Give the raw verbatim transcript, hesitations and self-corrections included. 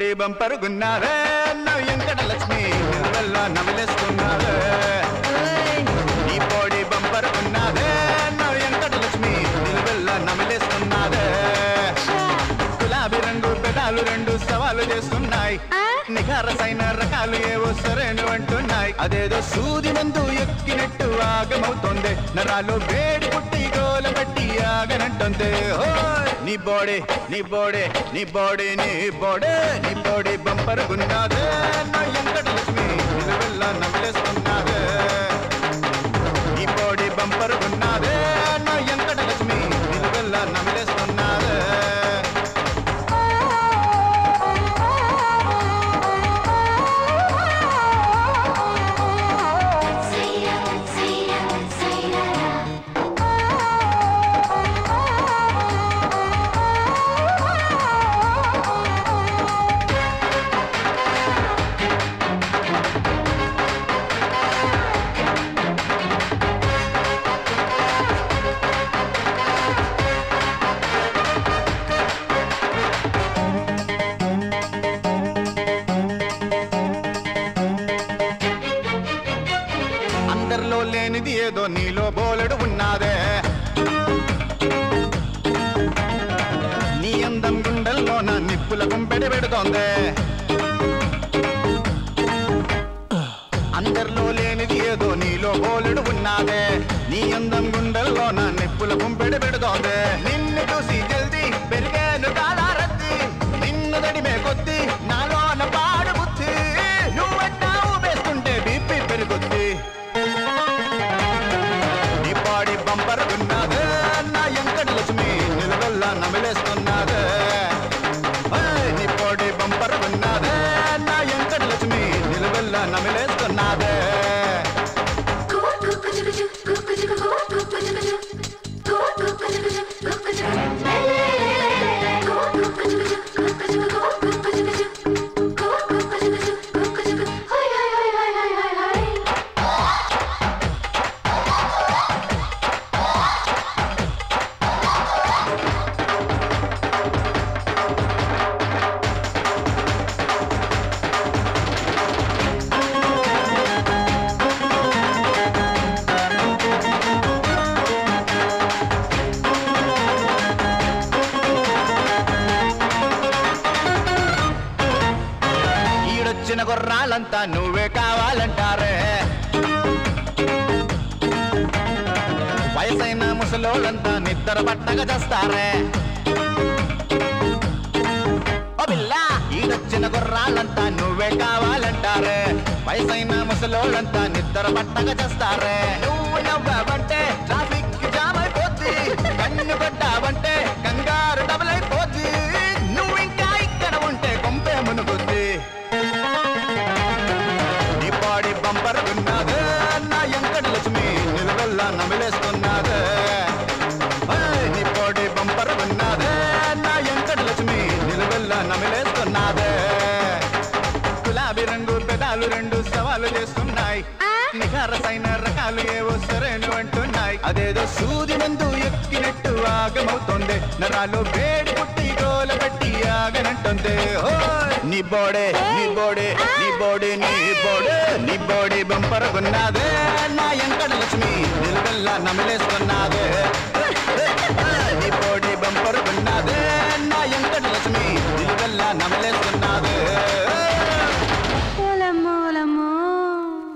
గుడి బంపరుగున్నావే నవ్యంకట లక్ష్మి నువ్వెల్లా నవ్వులేస్తున్నావే నీ పొడి బంపరుగున్నావే నవ్యంకట లక్ష్మి నువ్వెల్లా నవ్వులేస్తున్నావే గులాబీ రంగు పెదాలు రెండు సవాలు చేస్తున్నాయి నిఖరసైన రకాలు ఏవో సరేను అంటున్నాయి అదేదో సూది మందు ఎక్కినట్టు ఆగమవుతోంది నరాలు వేడి పుట్టి గోలబట్టి ఆగనంటుంది నీ బాడీ నీ బాడీ నీ బాడీ నీ బాడీ నీ బాడీ బంపర్ గున్నాదే నా ఎంకట లక్ష్మి నువ్వెల్లా నవ్వులేస్తున్నావే నీ బాడీ బంపర్ గున్నాదే నా ఎంకట లక్ష్మి నువ్వెల్లా నవ్వులేస్తున్నావే అందరిలో లేనిది ఏదో నీలో బోలెడు ఉన్నాదే నీ అందం గుండెల్లో నా నిప్పుల కుంపెడి పెడుతోందే నిన్ను చూసి జల్ది పెరిగాను కాలారద్ది నిన్ను దడిమే కొద్ది నాలోన పాడు బుద్ధి నువ్వట్టా ఊపేస్తుంటే బీపీ పెరుగుద్ది నీ పాడి బంపర్ ఉన్నాదే నా ఎంకట లక్ష్మి నిలువెల్లా నమిలేస్తున్నాదే నమిలేస్తున్నాదే లంతా నువ్వే కావాలంటారే వయసైన ముసలోళ్ళంతా నిద్ర పట్టగా చేస్తారే ఈడొచ్చిన గుర్రాలంతా నువ్వే కావాలంటారే వయసైన ముసలోళ్ళంతా నిద్ర పట్టగా చేస్తారే నువ్వు నవ్వావంటే ట్రాఫిక్ జామ్ అయిపోద్ది కన్ను కొట్టావంటే కంగారు డబుల్ అయిపోద్ది నువ్వు ఇంకా ఇక్కడ ఉంటే కొంపే మునుగుద్ది బంపరుగున్నాదే నా ఎంకట లక్ష్మి నువ్వెల్లా నమిలేస్తున్నాదే నీ పొడి బంపరుగున్నాదే నా ఎంకట లక్ష్మి నువ్వెల్లా నమిలేస్తున్నాదే గులాబీ రంగు పెదాలు రెండు సవాలు చేస్తున్నాయి నిఖరసైన రకాలు ఏవో సరేను అంటున్నాయి అదేదో సూది మందు ఎక్కినట్టు ఆగమవుతోంది నరాలు వేడి పుట్టి గోలబట్టి ఆగనంటుంది నీ బోడే నీ బోడే నీ బోడే నీ బోడే నీ బోడే బంపరుగున్నాదే నా ఎంకట లక్ష్మి నువ్వెల్లా నమిలేస్తున్నాదే నీ బోడే బంపరుగున్నాదే నా ఎంకట లక్ష్మి నువ్వెల్లా నమిలేస్తున్నాదే